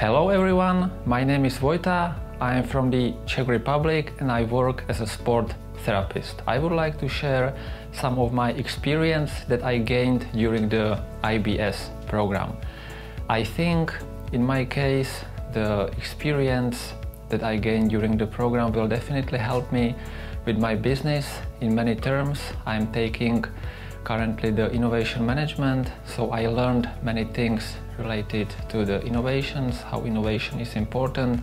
Hello everyone, my name is Vojta, I am from the Czech Republic and I work as a sport therapist. I would like to share some of my experience that I gained during the IBS program. I think in my case the experience that I gained during the program will definitely help me with my business in many terms. I am taking currently the innovation management, so I learned many things related to the innovations, how innovation is important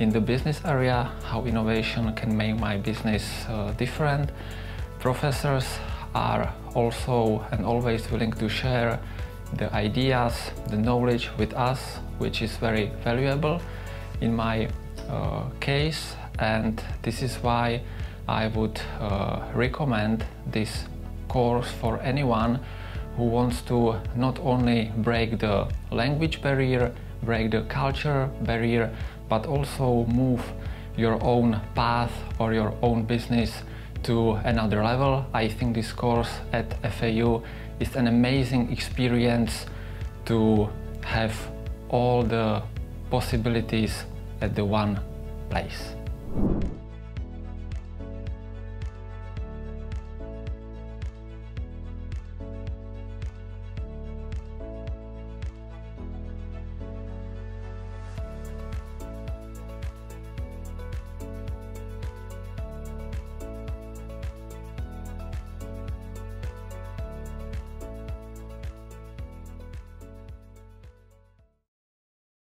in the business area, how innovation can make my business different. Professors are also and always willing to share the ideas, the knowledge with us, which is very valuable in my case, and this is why I would recommend this course for anyone who wants to not only break the language barrier, break the culture barrier, but also move your own path or your own business to another level. I think this course at FAU is an amazing experience to have all the possibilities at the one place.